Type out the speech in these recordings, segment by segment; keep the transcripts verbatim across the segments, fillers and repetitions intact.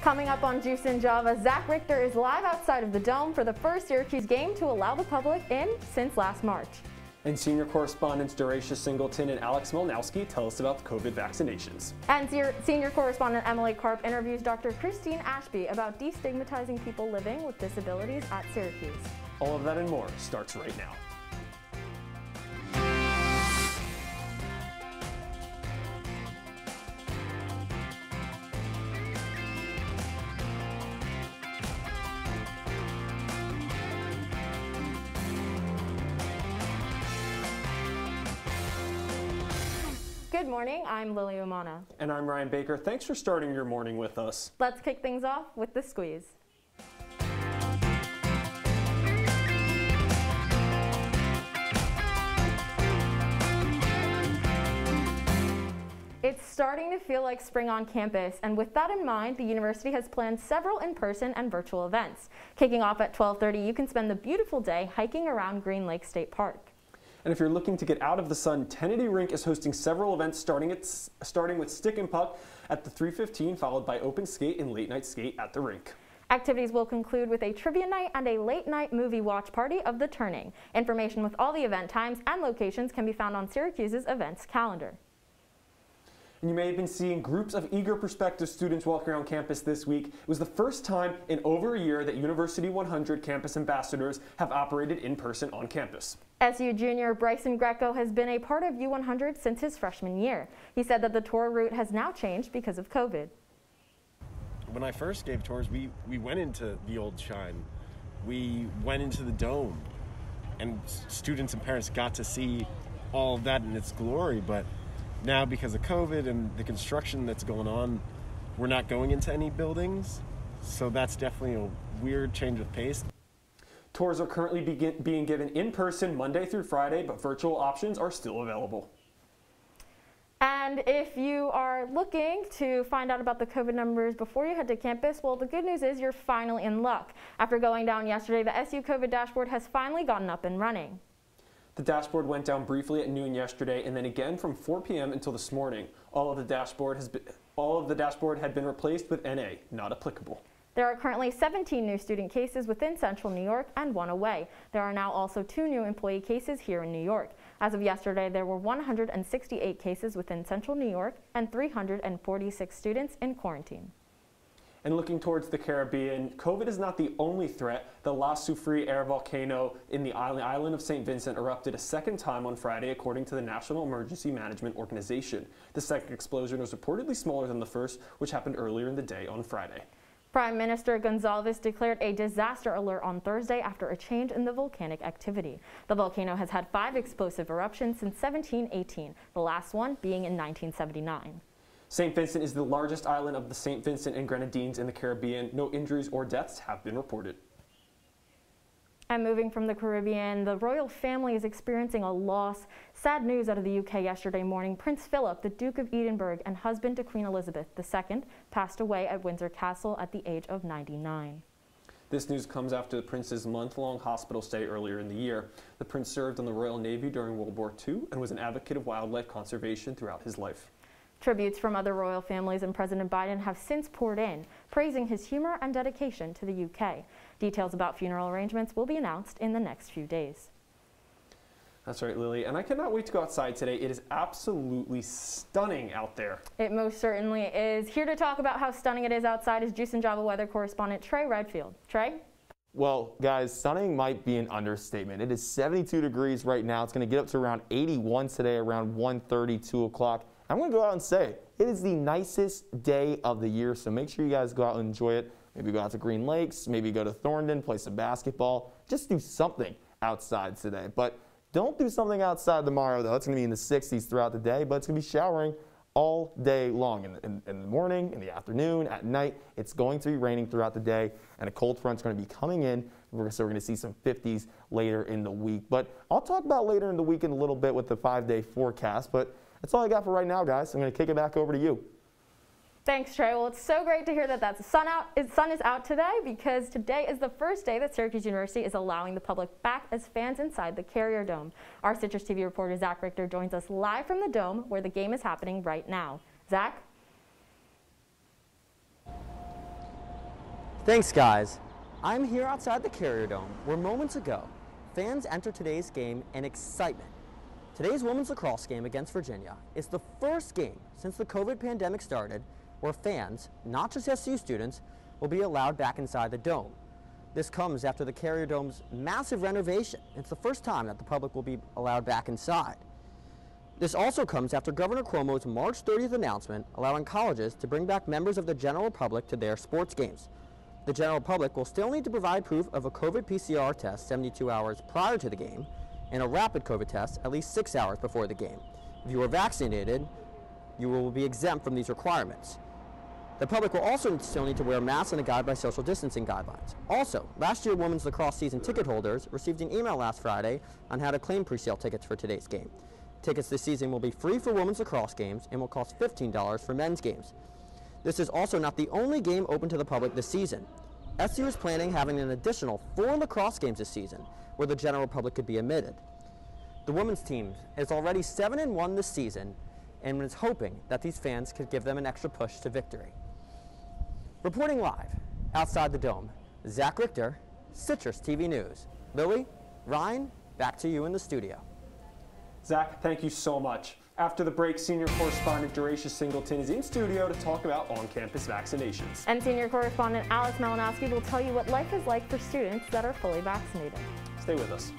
Coming up on Juice and Java, Zach Richter is live outside of the Dome for the first Syracuse game to allow the public in since last March. And senior correspondents Darasha Singleton and Alex Malanoski tell us about the COVID vaccinations. And senior correspondent Emily Karp interviews Doctor Christine Ashby about destigmatizing people living with disabilities at Syracuse. All of that and more starts right now. Good morning, I'm Lily Omana. And I'm Ryan Baker. Thanks for starting your morning with us. Let's kick things off with the squeeze. It's starting to feel like spring on campus, and with that in mind, the university has planned several in-person and virtual events. Kicking off at twelve thirty, you can spend the beautiful day hiking around Green Lake State Park. And if you're looking to get out of the sun, Tennedy Rink is hosting several events starting, at, starting with stick and puck at the three fifteen, followed by open skate and late night skate at the rink. Activities will conclude with a trivia night and a late night movie watch party of The Turning. Information with all the event times and locations can be found on Syracuse's events calendar. And you may have been seeing groups of eager prospective students walking around campus this week. It was the first time in over a year that University one hundred campus ambassadors have operated in person on campus. S U junior Bryson Greco has been a part of U one hundred since his freshman year. He said that the tour route has now changed because of COVID. When I first gave tours, we, we went into the old Shine. We went into the Dome, and students and parents got to see all of that in its glory, but now, because of COVID and the construction that's going on, we're not going into any buildings, so that's definitely a weird change of pace. Tours are currently begin being given in person Monday through Friday, but virtual options are still available. And if you are looking to find out about the COVID numbers before you head to campus, well, the good news is you're finally in luck. After going down yesterday, the S U COVID dashboard has finally gotten up and running. The dashboard went down briefly at noon yesterday and then again from four p m until this morning. All of the dashboard has been, all of the dashboard had been replaced with N A, not applicable. There are currently seventeen new student cases within Central New York and one away. There are now also two new employee cases here in New York. As of yesterday, there were one hundred sixty-eight cases within Central New York and three hundred forty-six students in quarantine. And looking towards the Caribbean, COVID is not the only threat. The La Soufriere volcano in the island of Saint Vincent erupted a second time on Friday, according to the National Emergency Management Organization. The second explosion was reportedly smaller than the first, which happened earlier in the day on Friday. Prime Minister Gonzalez declared a disaster alert on Thursday after a change in the volcanic activity. The volcano has had five explosive eruptions since seventeen eighteen, the last one being in nineteen seventy-nine. Saint Vincent is the largest island of the Saint Vincent and Grenadines in the Caribbean. No injuries or deaths have been reported. And moving from the Caribbean, the royal family is experiencing a loss. Sad news out of the U K yesterday morning. Prince Philip, the Duke of Edinburgh and husband to Queen Elizabeth the Second, passed away at Windsor Castle at the age of ninety-nine. This news comes after the prince's month-long hospital stay earlier in the year. The prince served in the Royal Navy during World War Two and was an advocate of wildlife conservation throughout his life. Tributes from other royal families and President Biden have since poured in, praising his humor and dedication to the U K. Details about funeral arrangements will be announced in the next few days. That's right, Lily, and I cannot wait to go outside today. It is absolutely stunning out there. It most certainly is. Here to talk about how stunning it is outside is Juice and Java weather correspondent Trey Redfield. Trey? Well, guys, stunning might be an understatement. It is seventy-two degrees right now. It's going to get up to around eighty-one today, around one thirty, two o'clock. I'm going to go out and say it is the nicest day of the year, so make sure you guys go out and enjoy it. Maybe go out to Green Lakes, maybe go to Thorndon, play some basketball. Just do something outside today. But don't do something outside tomorrow, though. It's going to be in the sixties throughout the day, but it's going to be showering all day long. In the, in, in the morning, in the afternoon, at night, it's going to be raining throughout the day, and a cold front's going to be coming in. We're, so we're going to see some fifties later in the week. But I'll talk about later in the week in a little bit with the five-day forecast, but that's all I got for right now, guys. I'm going to kick it back over to you. Thanks, Trey. Well, it's so great to hear that that's sun out. Sun is out today because today is the first day that Syracuse University is allowing the public back as fans inside the Carrier Dome. Our Citrus T V reporter Zach Richter joins us live from the Dome where the game is happening right now. Zach? Thanks, guys. I'm here outside the Carrier Dome, where moments ago, fans entered today's game in excitement. Today's women's lacrosse game against Virginia is the first game since the COVID pandemic started where fans, not just S D U students, will be allowed back inside the Dome. This comes after the Carrier Dome's massive renovation. It's the first time that the public will be allowed back inside. This also comes after Governor Cuomo's March thirtieth announcement allowing colleges to bring back members of the general public to their sports games. The general public will still need to provide proof of a COVID P C R test seventy-two hours prior to the game and a rapid COVID test at least six hours before the game. If you are vaccinated, you will be exempt from these requirements. The public will also still need to wear masks and abide by social distancing guidelines. Also, last year women's lacrosse season ticket holders received an email last Friday on how to claim presale tickets for today's game. Tickets this season will be free for women's lacrosse games and will cost fifteen dollars for men's games. This is also not the only game open to the public this season. S D U is planning having an additional four lacrosse games this season where the general public could be admitted. The women's team is already seven and one this season and is hoping that these fans could give them an extra push to victory. Reporting live outside the Dome, Zach Richter, Citrus T V News. Lily, Ryan, back to you in the studio. Zach, thank you so much. After the break, senior correspondent Darasha Singleton is in studio to talk about on-campus vaccinations. And senior correspondent Alex Malanoski will tell you what life is like for students that are fully vaccinated. Stay with us.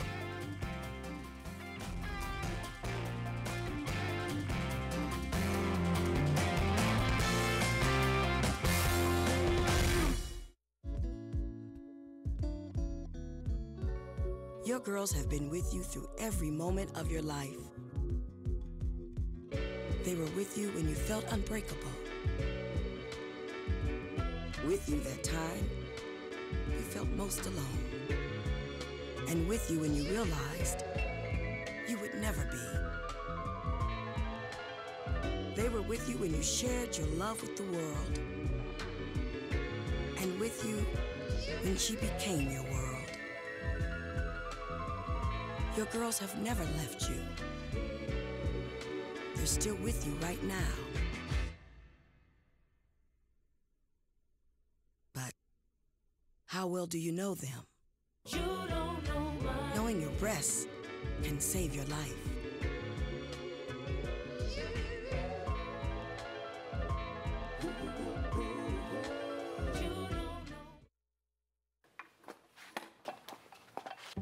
Your girls have been with you through every moment of your life. They were with you when you felt unbreakable. With you that time, you felt most alone. And with you when you realized you would never be. They were with you when you shared your love with the world. And with you when she became your world. Your girls have never left you. They're still with you right now. But how well do you know them? You don't know mine. Knowing your breasts can save your life.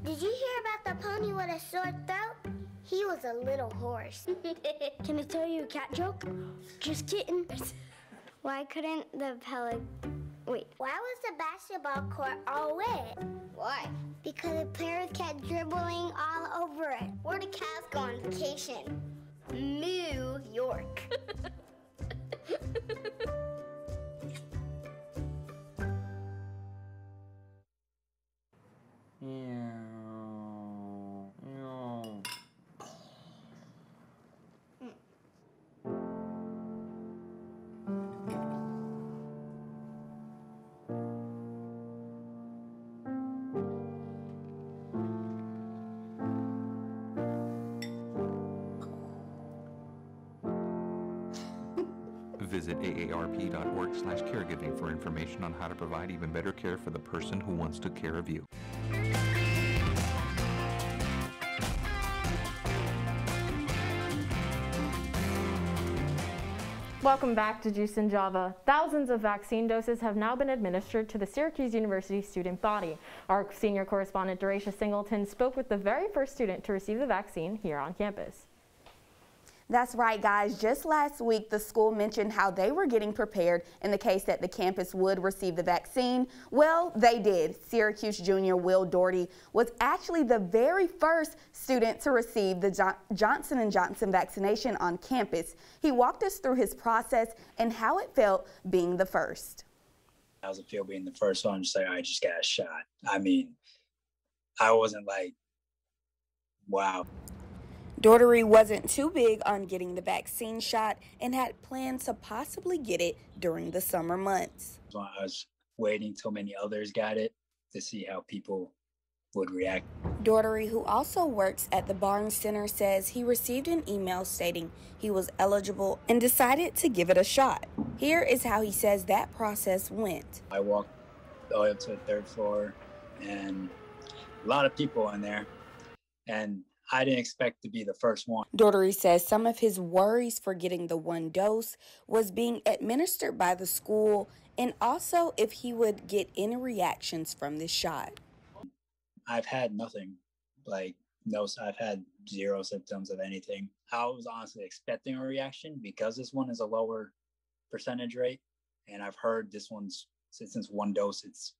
Did you hear about the pony with a sore throat? He was a little horse. Can I tell you a cat joke? Just kidding. Why couldn't the pelican... Wait. Why was the basketball court all wet? Why? Because the players kept dribbling all over it. Where did cats go on vacation? New York. Yeah. Visit A A R P dot org slash caregiving for information on how to provide even better care for the person who wants to care of you. Welcome back to Juice and Java. Thousands of vaccine doses have now been administered to the Syracuse University student body. Our senior correspondent Darasha Singleton spoke with the very first student to receive the vaccine here on campus. That's right, guys. Just last week, the school mentioned how they were getting prepared in the case that the campus would receive the vaccine. Well, they did. Syracuse junior Will Doherty was actually the very first student to receive the Jo- Johnson and Johnson vaccination on campus. He walked us through his process and how it felt being the first. How's it feel being the first one? Just like, I just got a shot. I mean, I wasn't like, wow. Doherty wasn't too big on getting the vaccine shot and had plans to possibly get it during the summer months. I was waiting till many others got it to see how people would react. Doherty, who also works at the Barnes Center, says he received an email stating he was eligible and decided to give it a shot. Here is how he says that process went. I walked all up to the third floor, and a lot of people in there. And I didn't expect to be the first one. Doherty says some of his worries for getting the one dose was being administered by the school, and also if he would get any reactions from this shot. I've had nothing. Like, no, I've had zero symptoms of anything. I was honestly expecting a reaction because this one is a lower percentage rate. And I've heard this one's, since one dose, it's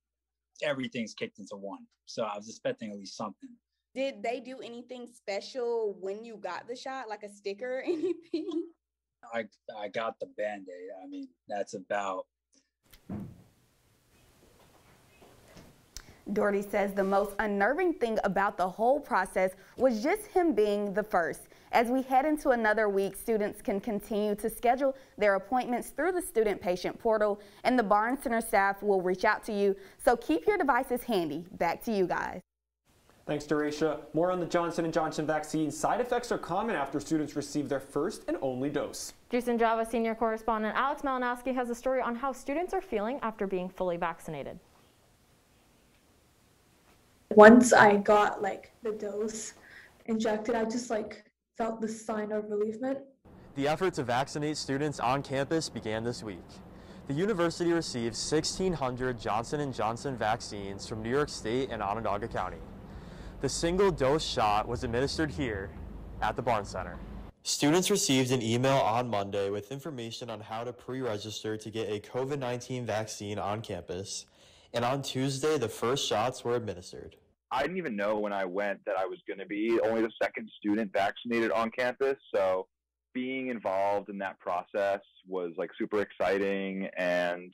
everything's kicked into one. So I was expecting at least something. Did they do anything special when you got the shot, like a sticker or anything? I, I got the Band-Aid. I mean, that's about. Doherty says the most unnerving thing about the whole process was just him being the first. As we head into another week, students can continue to schedule their appointments through the student patient portal, and the Barnes Center staff will reach out to you. So keep your devices handy. Back to you guys. Thanks, Darasha. More on the Johnson and Johnson vaccine. Side effects are common after students receive their first and only dose. Juice and Java senior correspondent Alex Malanoski has a story on how students are feeling after being fully vaccinated. Once I got like the dose injected, I just like felt the sign of relievement. The effort to vaccinate students on campus began this week. The university received sixteen hundred Johnson and Johnson vaccines from New York State and Onondaga County. The single dose shot was administered here at the Barnes Center. Students received an email on Monday with information on how to pre-register to get a COVID nineteen vaccine on campus. And on Tuesday, the first shots were administered. I didn't even know when I went that I was going to be only the second student vaccinated on campus. So being involved in that process was like super exciting, and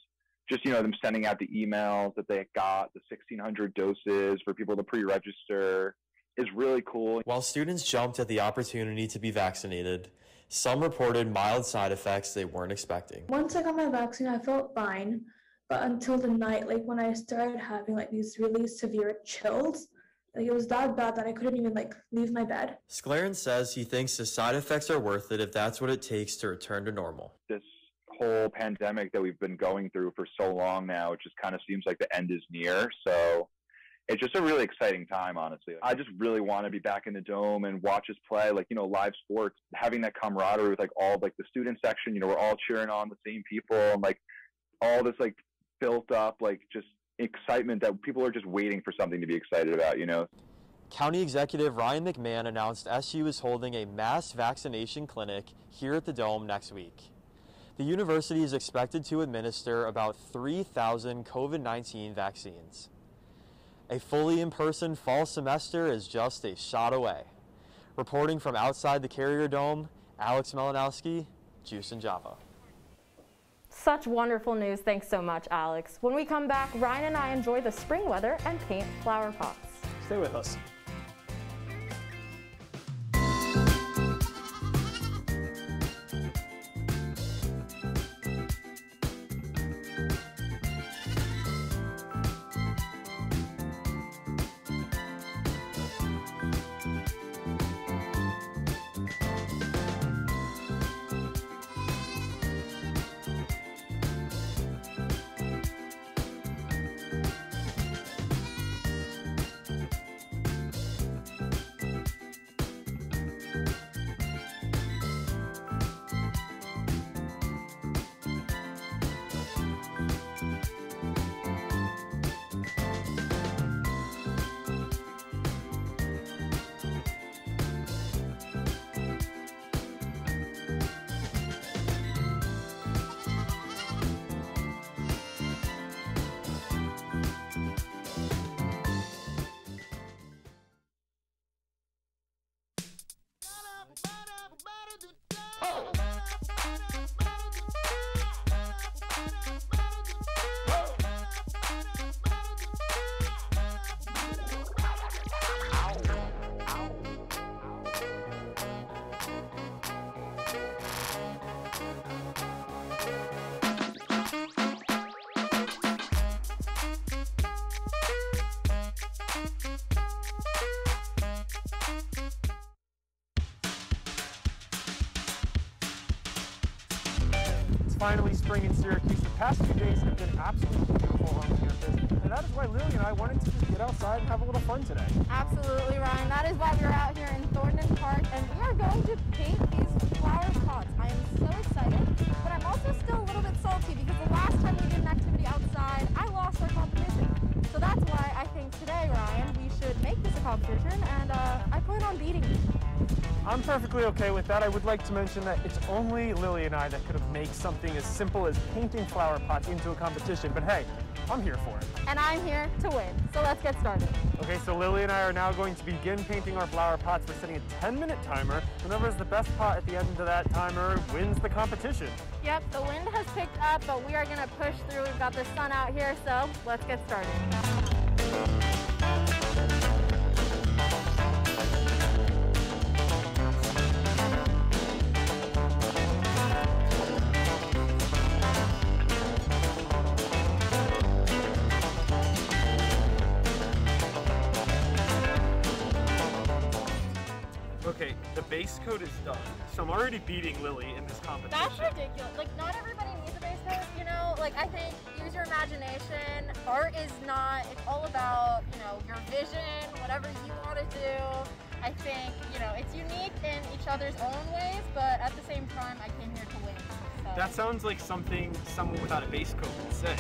just, you know, them sending out the emails that they got, the sixteen hundred doses for people to pre-register is really cool. While students jumped at the opportunity to be vaccinated, some reported mild side effects they weren't expecting. Once I got my vaccine, I felt fine, but until the night, like when I started having like these really severe chills, like it was that bad that I couldn't even like leave my bed. Sclarin says he thinks the side effects are worth it if that's what it takes to return to normal. This whole pandemic that we've been going through for so long now, it just kind of seems like the end is near. So it's just a really exciting time, honestly. I just really want to be back in the Dome and watch us play, like, you know, live sports, having that camaraderie with like all like the student section. You know, we're all cheering on the same people, and like all this like built up like just excitement that people are just waiting for something to be excited about, you know. County Executive Ryan McMahon announced S U is holding a mass vaccination clinic here at the Dome next week. The university is expected to administer about three thousand COVID nineteen vaccines. A fully in-person fall semester is just a shot away. Reporting from outside the Carrier Dome, Alex Malinowski, Juice and Java. Such wonderful news. Thanks so much, Alex. When we come back, Ryan and I enjoy the spring weather and paint flower pots. Stay with us. finally spring in Syracuse. The past few days have been absolutely beautiful on campus, and that is why Lily and I wanted to just get outside and have a little fun today. Absolutely, Ryan. That is why we're out here in Thornton Park, and we are going to paint these flower pots. I am so excited, but I'm also still a little bit salty because the last time we did an activity outside, I lost our competition. So that's why I think today, Ryan, we should make this a competition, and uh, I plan on beating you. I'm perfectly okay with that. I would like to mention that it's only Lily and I that could have made something as simple as painting flower pots into a competition, but hey, I'm here for it. And I'm here to win, so let's get started. Okay, so Lily and I are now going to begin painting our flower pots. We're setting a ten minute timer. Whoever has the best pot at the end of that timer wins the competition. Yep, the wind has picked up, but we are gonna push through. We've got the sun out here, so let's get started. Base coat is done, so I'm already beating Lily in this competition. That's ridiculous. Like, not everybody needs a base coat, you know? Like, I think use your imagination. Art is not, it's all about, you know, your vision, whatever you want to do. I think, you know, it's unique in each other's own ways, but at the same time, I came here to win. So. That sounds like something someone without a base coat would say.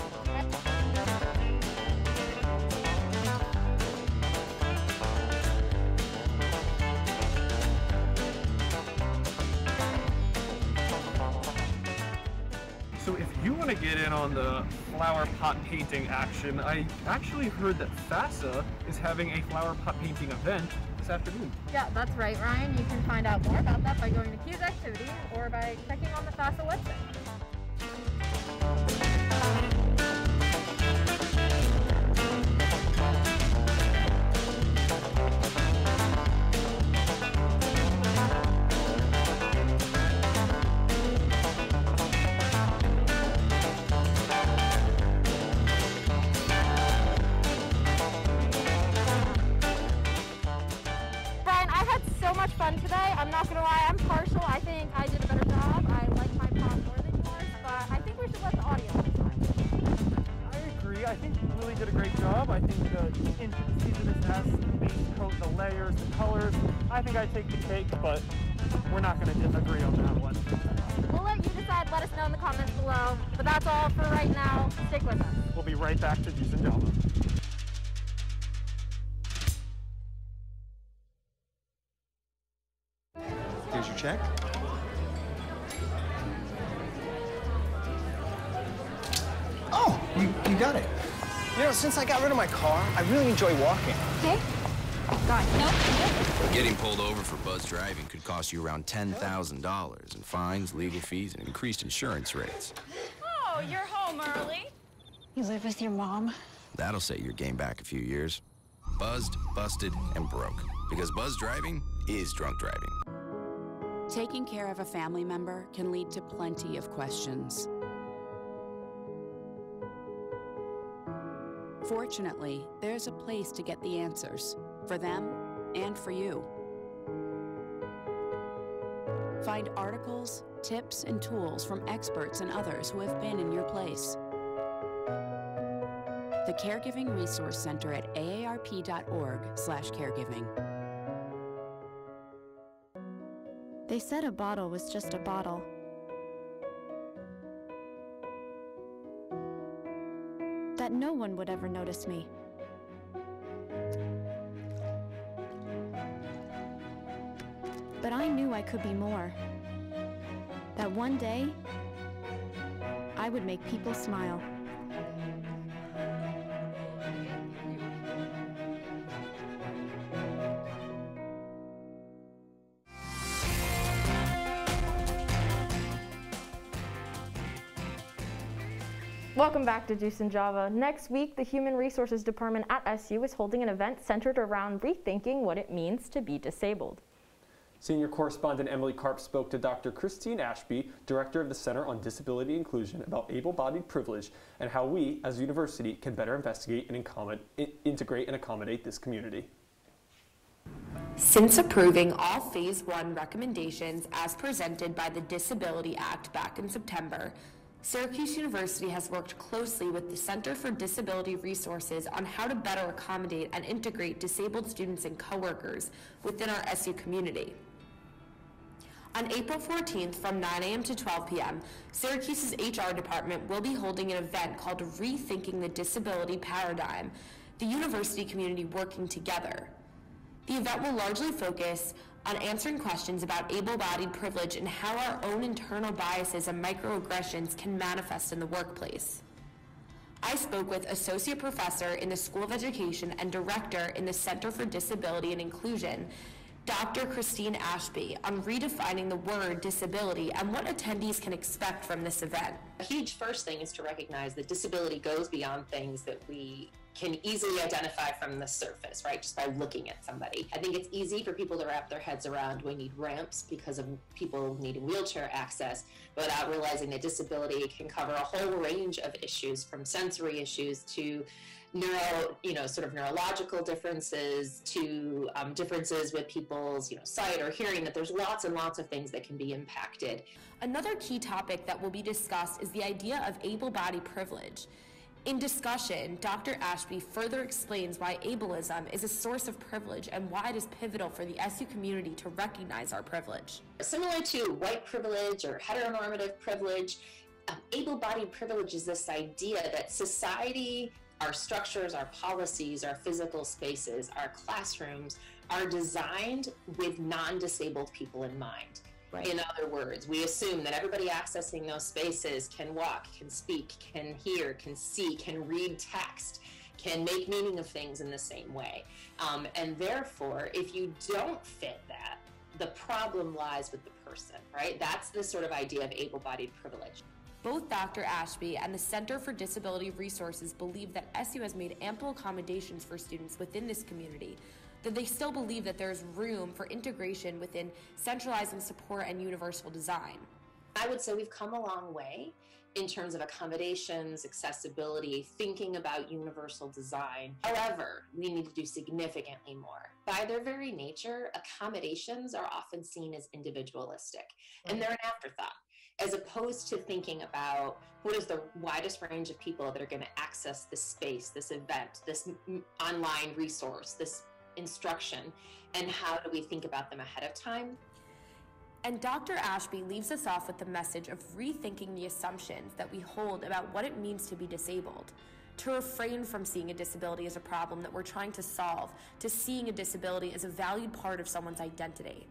So if you want to get in on the flower pot painting action, I actually heard that FASA is having a flower pot painting event this afternoon. Yeah, that's right, Ryan. You can find out more about that by going to Q's Activity or by checking on the FASA website. Today, I'm not gonna lie, I'm partial. I think I did a better job. I like my pot more than yours, but I think we should let the audience decide. I agree. I think Lily did a great job. I think the intricacy to this has the base coat, the layers, the colors. I think I take the cake, but we're not gonna disagree on that one. We'll let you decide. Let us know in the comments below. But that's all for right now. Stick with us. We'll be right back to Juice and Java. Here's your check. Oh, you, you got it. You know, since I got rid of my car, I really enjoy walking. Okay. Got it. Nope. Getting pulled over for buzz driving could cost you around ten thousand dollars in fines, legal fees, and increased insurance rates. Oh, you're home early. You live with your mom? That'll set your game back a few years. Buzzed, busted, and broke. Because buzz driving is drunk driving. Taking care of a family member can lead to plenty of questions. Fortunately, there's a place to get the answers for them and for you. Find articles, tips, and tools from experts and others who have been in your place. The Caregiving Resource Center at A A R P dot org slash caregiving. They said a bottle was just a bottle. That no one would ever notice me. But I knew I could be more. That one day, I would make people smile. Welcome back to Juice and Java. Next week, the Human Resources Department at S U is holding an event centered around rethinking what it means to be disabled. Senior correspondent Emily Karp spoke to Doctor Christine Ashby, director of the Center on Disability Inclusion, about able-bodied privilege and how we, as a university, can better investigate and integrate and accommodate this community. Since approving all Phase one recommendations as presented by the Disability Act back in September, Syracuse University has worked closely with the Center for Disability Resources on how to better accommodate and integrate disabled students and coworkers within our S U community. On April fourteenth from nine a m to twelve p m, Syracuse's H R department will be holding an event called Rethinking the Disability Paradigm, the university community working together. The event will largely focus on answering questions about able-bodied privilege and how our own internal biases and microaggressions can manifest in the workplace. I spoke with Associate Professor in the School of Education and Director in the Center for Disability and Inclusion, Doctor Christine Ashby, on redefining the word disability and what attendees can expect from this event. A huge first thing is to recognize that disability goes beyond things that we can easily identify from the surface, right, just by looking at somebody. I think it's easy for people to wrap their heads around we need ramps because of people needing wheelchair access, without realizing that disability can cover a whole range of issues, from sensory issues to neuro, you know, sort of neurological differences to um, differences with people's, you know, sight or hearing, that there's lots and lots of things that can be impacted. Another key topic that will be discussed is the idea of able-bodied privilege. In discussion, Doctor Ashby further explains why ableism is a source of privilege and why it is pivotal for the S U community to recognize our privilege. Similar to white privilege or heteronormative privilege, um, able-bodied privilege is this idea that society, our structures, our policies, our physical spaces, our classrooms are designed with non-disabled people in mind. Right. In other words, we assume that everybody accessing those spaces can walk, can speak, can hear, can see, can read text, can make meaning of things in the same way. Um, and therefore, if you don't fit that, the problem lies with the person, right? That's the sort of idea of able-bodied privilege. Both Doctor Ashby and the Center for Disability Resources believe that S U has made ample accommodations for students within this community, that they still believe that there's room for integration within centralizing support and universal design. I would say we've come a long way in terms of accommodations, accessibility, thinking about universal design. However, we need to do significantly more. By their very nature, accommodations are often seen as individualistic, and they're an afterthought, as opposed to thinking about what is the widest range of people that are going to access this space, this event, this online resource, this instruction, and how do we think about them ahead of time. And Doctor Ashby leaves us off with the message of rethinking the assumptions that we hold about what it means to be disabled, to refrain from seeing a disability as a problem that we're trying to solve, to seeing a disability as a valued part of someone's identity.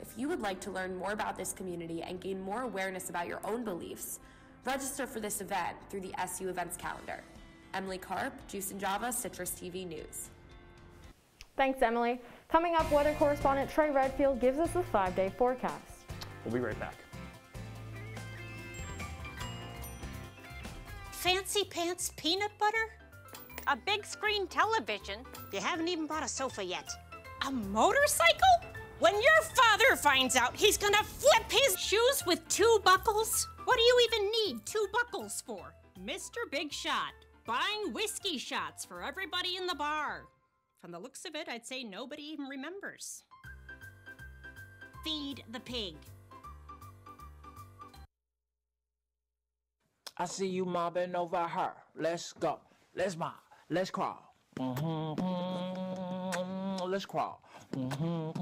If you would like to learn more about this community and gain more awareness about your own beliefs, register for this event through the S U events calendar. Emily Karp, Juice and Java, Citrus T V News. Thanks, Emily. Coming up, weather correspondent Trey Redfield gives us the five-day forecast. We'll be right back. Fancy pants peanut butter? A big screen television? You haven't even bought a sofa yet. A motorcycle? When your father finds out, he's gonna flip his shoes with two buckles. What do you even need two buckles for? Mister Big Shot, buying whiskey shots for everybody in the bar. From the looks of it, I'd say nobody even remembers. Feed the pig. I see you mobbing over her. Let's go. Let's mob. Let's crawl. Mm-hmm. Let's crawl. Mm-hmm.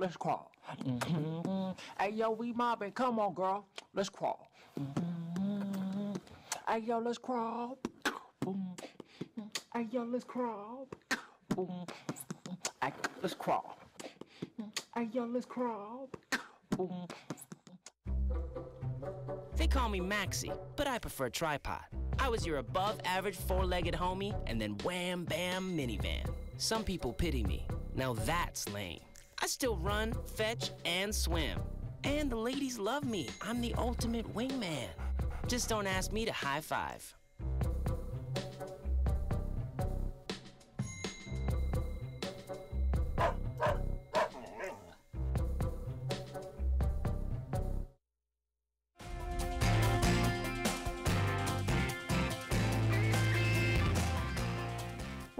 Let's crawl. Mm-hmm. Hey, yo, we mobbing. Come on, girl. Let's crawl. Mm-hmm. Hey, yo, let's crawl. Boom. Ay, yo, let's crawl. Boom. Ay, let's crawl. Ay, yo, let's crawl. Boom. They call me Maxi, but I prefer tripod. I was your above-average four-legged homie, and then wham, bam, minivan. Some people pity me. Now that's lame. I still run, fetch, and swim. And the ladies love me. I'm the ultimate wingman. Just don't ask me to high-five.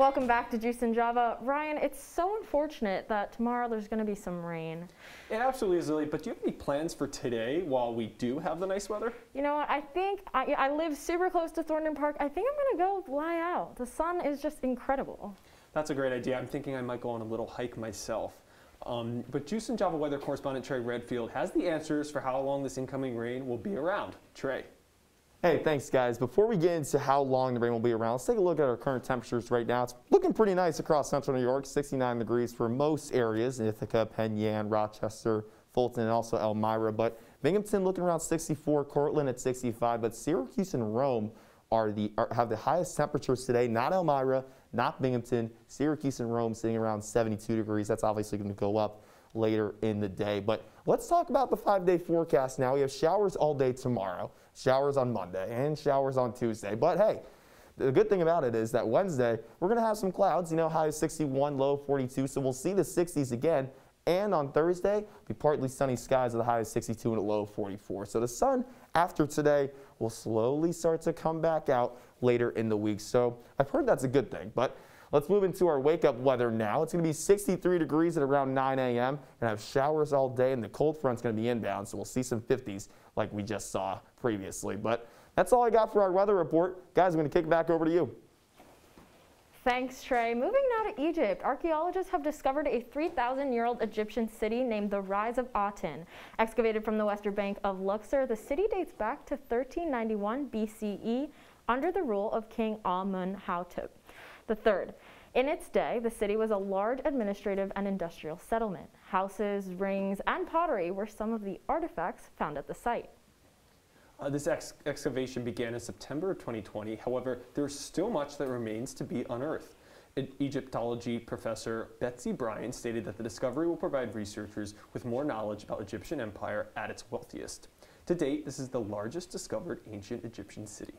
Welcome back to Juice and Java. Ryan, it's so unfortunate that tomorrow there's going to be some rain. It absolutely is, Lily, but do you have any plans for today while we do have the nice weather? You know what, I think, I, I live super close to Thornton Park. I think I'm going to go lie out. The sun is just incredible. That's a great idea. I'm thinking I might go on a little hike myself. Um, but Juice and Java weather correspondent Trey Redfield has the answers for how long this incoming rain will be around. Trey. Hey, thanks guys. Before we get into how long the rain will be around, let's take a look at our current temperatures right now. It's looking pretty nice across central New York, sixty-nine degrees for most areas in Ithaca, Penn Yan, Rochester, Fulton, and also Elmira. But Binghamton looking around sixty-four, Cortland at sixty-five, but Syracuse and Rome are the are, have the highest temperatures today. Not Elmira, not Binghamton, Syracuse and Rome sitting around seventy-two degrees. That's obviously going to go up later in the day. But let's talk about the five-day forecast now. We have showers all day tomorrow, showers on Monday, and showers on Tuesday. But hey, the good thing about it is that Wednesday, we're going to have some clouds, you know, high of sixty-one, low of forty-two, so we'll see the sixties again. And on Thursday, be partly sunny skies with a high of sixty-two and a low of forty-four. So the sun after today will slowly start to come back out later in the week. So I've heard that's a good thing, but let's move into our wake-up weather now. It's going to be sixty-three degrees at around nine A M and have showers all day, and the cold front's going to be inbound, so we'll see some fifties like we just saw previously. But that's all I got for our weather report. Guys, I'm going to kick it back over to you. Thanks, Trey. Moving now to Egypt, archaeologists have discovered a three thousand year old Egyptian city named the Rise of Aten. Excavated from the western bank of Luxor, the city dates back to thirteen ninety-one B C E under the rule of King Amenhotep the third. In its day, the city was a large administrative and industrial settlement. Houses, rings, and pottery were some of the artifacts found at the site. Uh, this ex excavation began in September of twenty twenty. However, there's still much that remains to be unearthed. E Egyptology professor Betsy Bryan stated that the discovery will provide researchers with more knowledge about Egyptian empire at its wealthiest. To date, this is the largest discovered ancient Egyptian city.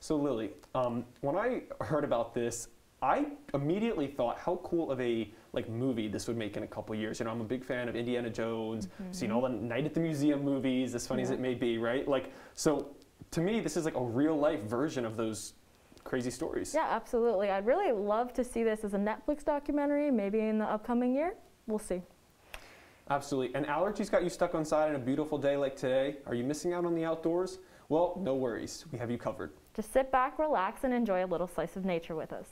So Lily, um, when I heard about this, I immediately thought how cool of a like movie this would make in a couple years. You know, I'm a big fan of Indiana Jones, mm-hmm. seen all the Night at the Museum movies, as funny yeah. as it may be, right? Like, so to me, this is like a real life version of those crazy stories. Yeah, absolutely. I'd really love to see this as a Netflix documentary, maybe in the upcoming year. We'll see. Absolutely. And allergies got you stuck inside on a beautiful day like today? Are you missing out on the outdoors? Well, no worries. We have you covered. Just sit back, relax, and enjoy a little slice of nature with us.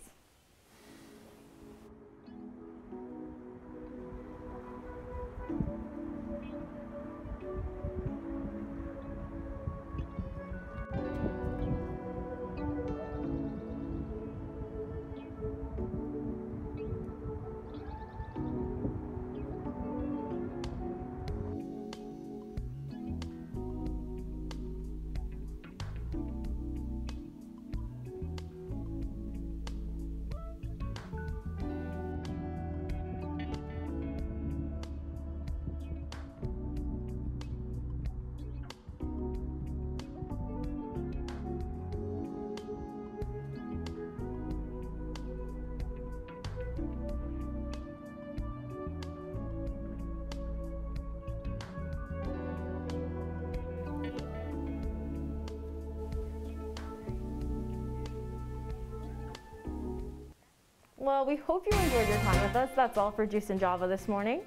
Well, we hope you enjoyed your time with us. That's all for Juice and Java this morning.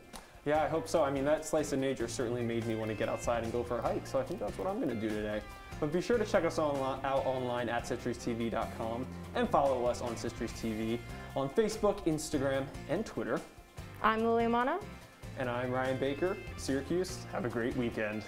Yeah, I hope so. I mean, that slice of nature certainly made me want to get outside and go for a hike, so I think that's what I'm going to do today. But be sure to check us on, out online at citrus T V dot com and follow us on Citrus T V on Facebook, Instagram, and Twitter. I'm Lily Amana. And I'm Ryan Baker, Syracuse. Have a great weekend.